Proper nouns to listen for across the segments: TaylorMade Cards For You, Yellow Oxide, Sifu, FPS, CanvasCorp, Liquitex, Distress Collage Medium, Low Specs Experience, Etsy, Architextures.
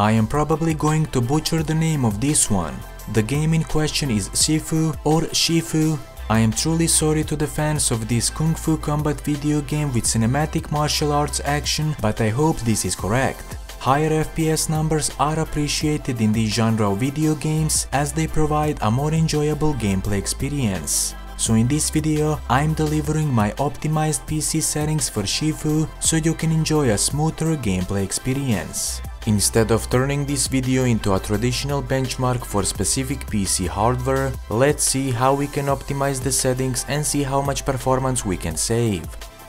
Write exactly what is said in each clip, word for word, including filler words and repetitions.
I am probably going to butcher the name of this one. The game in question is Sifu or Sifu. I am truly sorry to the fans of this Kung Fu combat video game with cinematic martial arts action, but I hope this is correct. Higher F P S numbers are appreciated in this genre of video games as they provide a more enjoyable gameplay experience. So in this video, I'm delivering my optimized P C settings for Sifu so you can enjoy a smoother gameplay experience. Instead of turning this video into a traditional benchmark for specific P C hardware, let's see how we can optimize the settings and see how much performance we can save.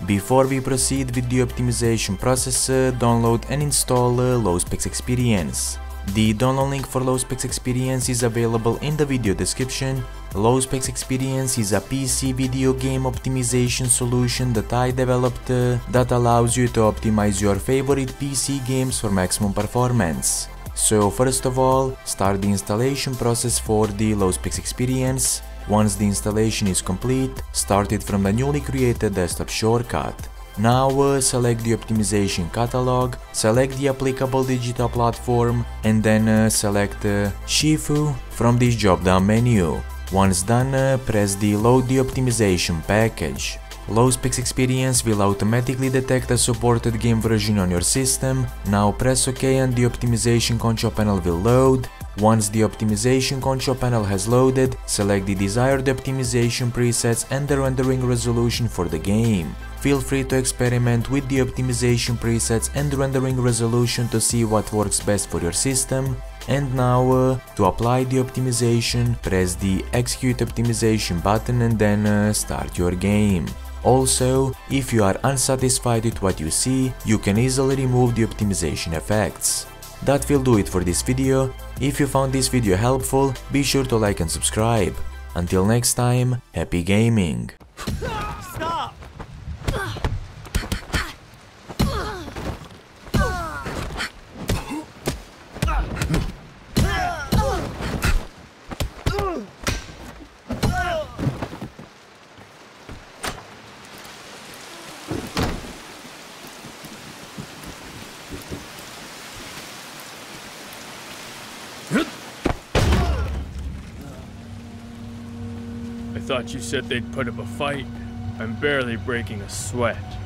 Before we proceed with the optimization process, download and install Low Specs Experience. The download link for Low Specs Experience is available in the video description. Low Specs Experience is a P C video game optimization solution that I developed uh, that allows you to optimize your favorite P C games for maximum performance. So first of all, start the installation process for the Low Specs Experience. Once the installation is complete, start it from the newly created desktop shortcut. Now uh, select the optimization catalog, select the applicable digital platform, and then uh, select uh, Sifu from this drop-down menu. Once done, uh, press the Load the Optimization Package. Low Specs Experience will automatically detect a supported game version on your system. Now press OK and the optimization control panel will load. Once the optimization control panel has loaded, select the desired optimization presets and the rendering resolution for the game. Feel free to experiment with the optimization presets and rendering resolution to see what works best for your system. And now, uh, to apply the optimization, press the Execute Optimization button and then uh, start your game. Also, if you are unsatisfied with what you see, you can easily remove the optimization effects. That will do it for this video. If you found this video helpful, be sure to like and subscribe. Until next time, happy gaming! Stop! I thought you said they'd put up a fight. I'm barely breaking a sweat.